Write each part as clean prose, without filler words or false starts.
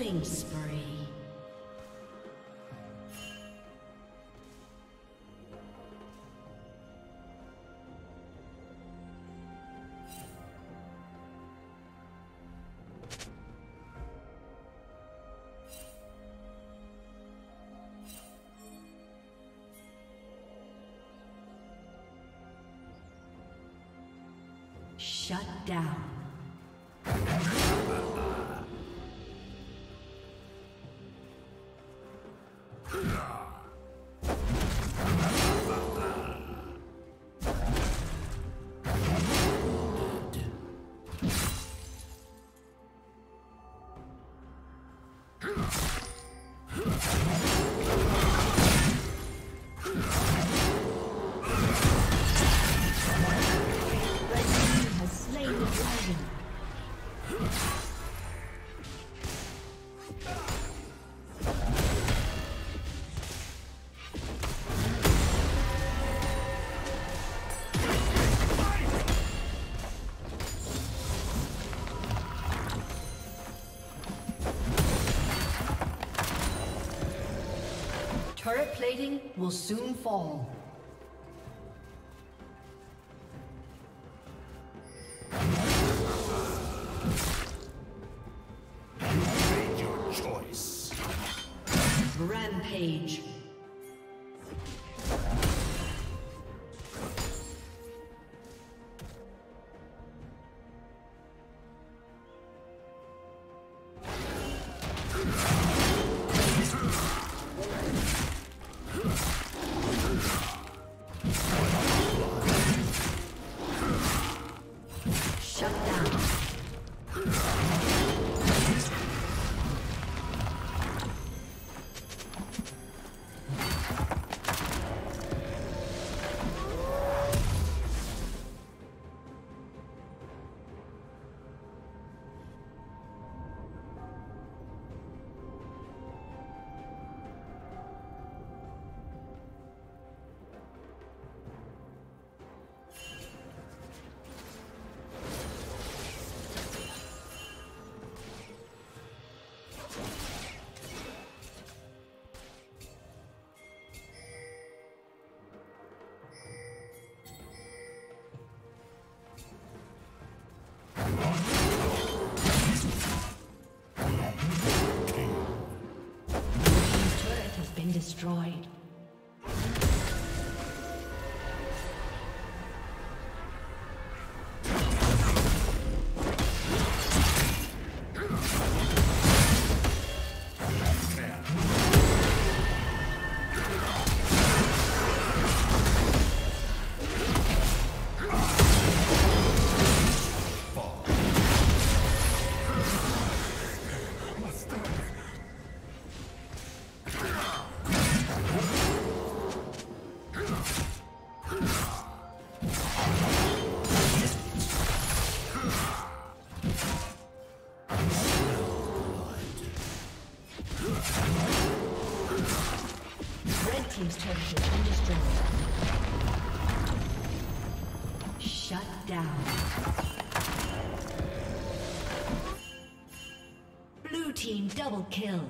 Killing spree. Shut down. Turret plating will soon fall. Destroyed. Shut down. Blue team double kill.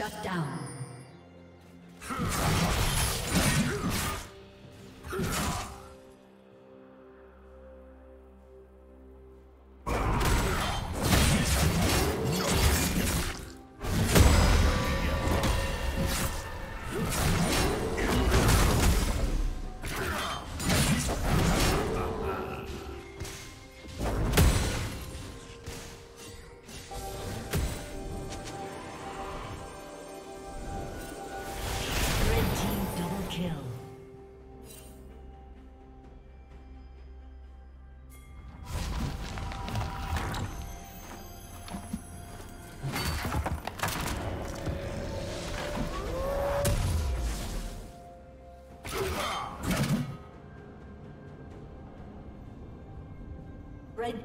Shut down. Red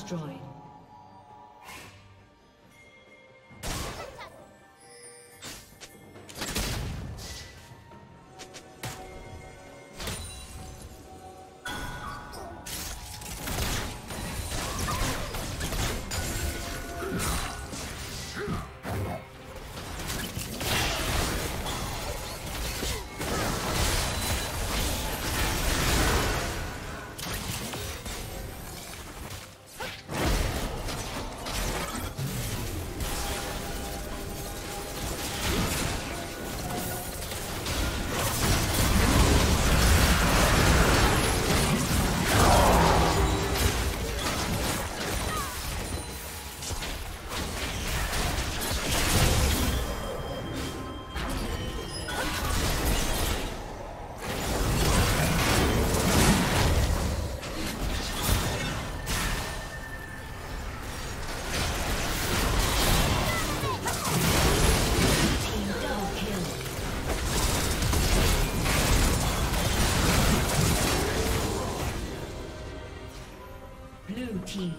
destroyed.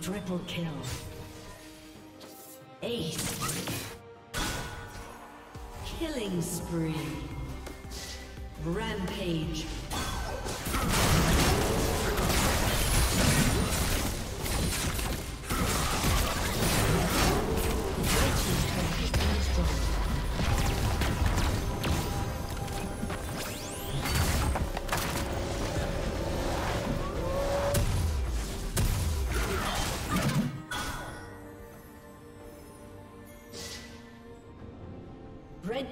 Triple kill. Ace. Killing spree. Rampage. Red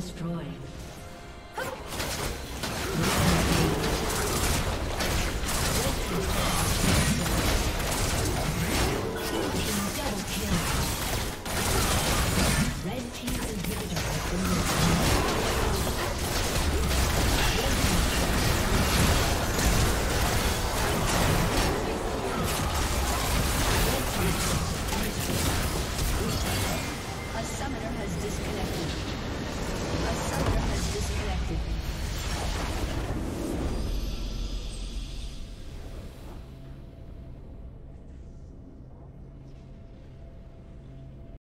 destroyed.